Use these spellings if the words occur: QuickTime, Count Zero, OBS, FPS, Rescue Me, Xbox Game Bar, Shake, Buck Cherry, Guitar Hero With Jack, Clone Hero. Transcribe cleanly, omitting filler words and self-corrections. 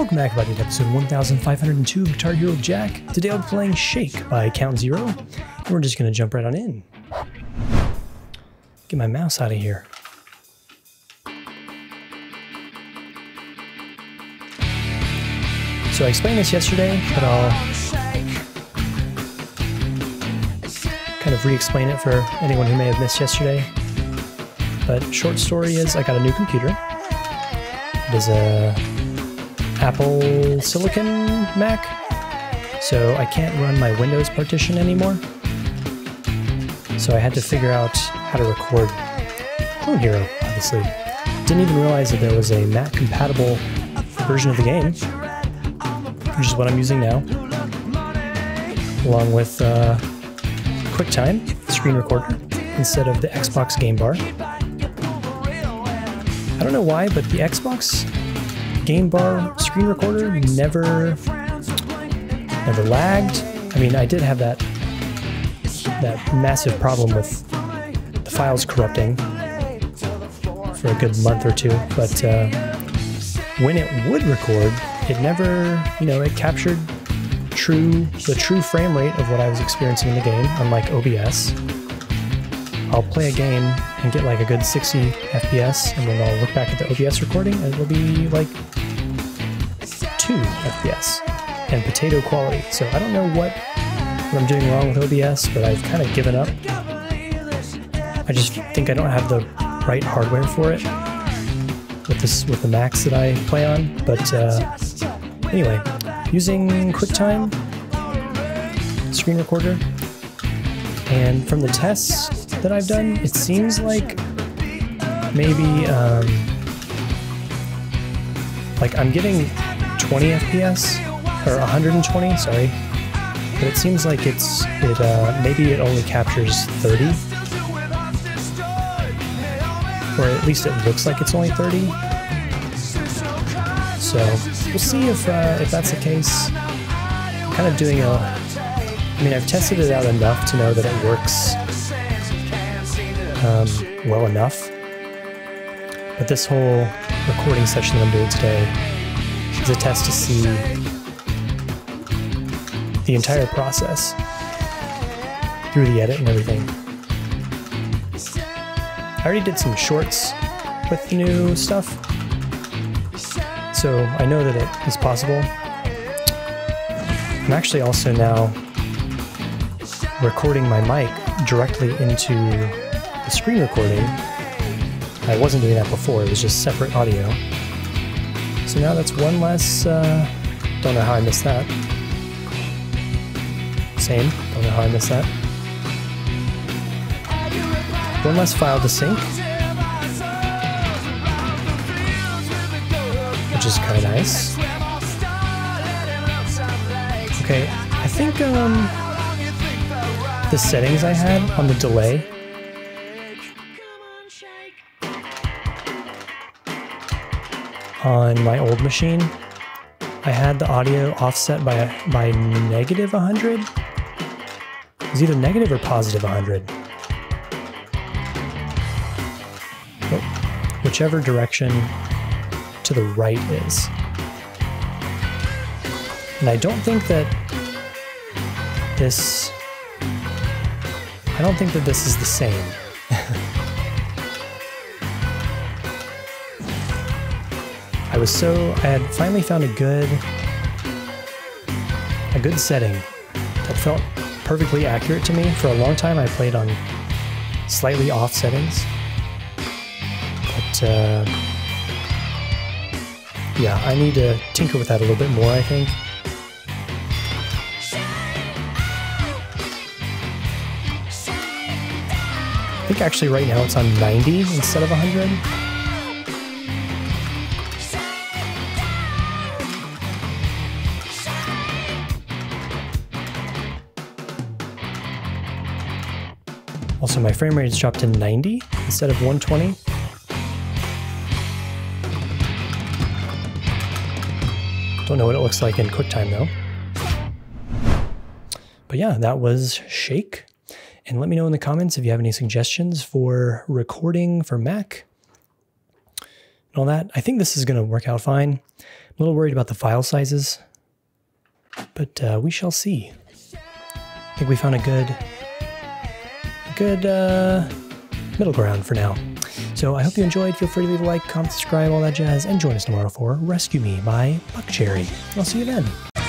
Welcome back, everybody, to episode 1502 of Guitar Hero Jack. Today I'll be playing Shake by Count Zero, and we're just going to jump right on in. Get my mouse out of here. So I explained this yesterday, but I'll kind of re-explain it for anyone who may have missed yesterday. But short story is I got a new computer. It is a Apple Silicon Mac, so I can't run my Windows partition anymore. So I had to figure out how to record Clone Hero, obviously. Didn't even realize that there was a Mac-compatible version of the game, which is what I'm using now, along with QuickTime, screen recorder, instead of the Xbox Game Bar. I don't know why, but the Xbox Game Bar screen recorder never lagged. I mean, I did have that massive problem with the files corrupting for a good month or two, but when it would record, it never, you know, it captured the true frame rate of what I was experiencing in the game, unlike OBS. I'll play a game and get like a good 60 FPS, and then I'll look back at the OBS recording and it'll be like 2 FPS and potato quality. So I don't know what I'm doing wrong with OBS, but I've kind of given up. I just think I don't have the right hardware for it with the Macs that I play on. But anyway, using QuickTime screen recorder, and from the tests that I've done, it seems like maybe like I'm getting 20 FPS or 120, sorry, but it seems like maybe it only captures 30, or at least it looks like it's only 30. So we'll see if that's the case. I'm kind of doing I've tested it out enough to know that it works well enough, but this whole recording session that I'm doing today is a test to see the entire process through the edit and everything. I already did some shorts with the new stuff, so I know that it is possible. I'm actually also now recording my mic directly into screen recording. I wasn't doing that before, it was just separate audio. So now that's one less, don't know how I missed that. Same, don't know how I missed that. One less file to sync, which is kind of nice. Okay, I think the settings I had on the delay, on my old machine, I had the audio offset by negative 100. It was either negative or positive 100. Oh, whichever direction to the right is. And I don't think that this is the same. I had finally found a good setting that felt perfectly accurate to me. For a long time I played on slightly off settings, but yeah, I need to tinker with that a little bit more, I think. I think actually right now it's on 90 instead of 100. Also, my frame rate has dropped to 90 instead of 120. Don't know what it looks like in QuickTime though. But yeah, that was Shake. And let me know in the comments if you have any suggestions for recording for Mac and all that. I think this is going to work out fine. I'm A little worried about the file sizes, but we shall see. I think we found a good middle ground for now. So I hope you enjoyed. Feel free to leave a like, comment, subscribe, all that jazz, and join us tomorrow for Rescue Me by Buck Cherry. I'll see you then.